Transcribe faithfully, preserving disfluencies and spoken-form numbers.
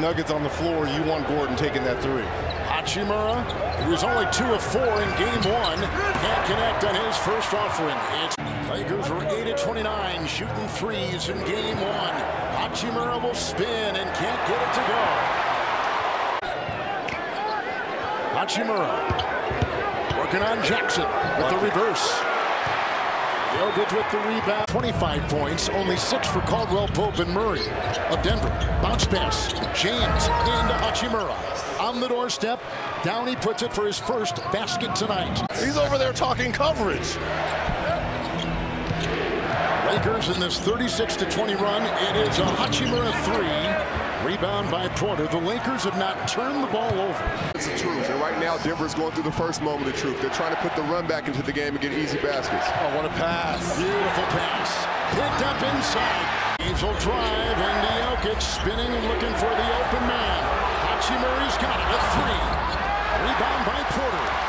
Nuggets on the floor, you want Gordon taking that three. Hachimura, who was only two of four in game one, can't connect on his first offering. It's Lakers were eight of twenty-nine, shooting threes in game one. Hachimura will spin and can't get it to go. Hachimura working on Jackson with the reverse. Jokic with the rebound. twenty-five points, only six for Caldwell-Pope and Murray of Denver. Bounce pass, James into Hachimura. On the doorstep, Downey puts it for his first basket tonight. He's over there talking coverage. Lakers in this thirty-six to twenty run. It is a Hachimura three. Rebound by Porter. The Lakers have not turned the ball over. It's the truth. And right now, Denver's going through the first moment of truth. They're trying to put the run back into the game and get easy baskets. Oh, what a pass. Beautiful pass. Picked up inside. Angel drive into Jokic, spinning and looking for the open man. Hachimura's got it. A three. Rebound by Porter.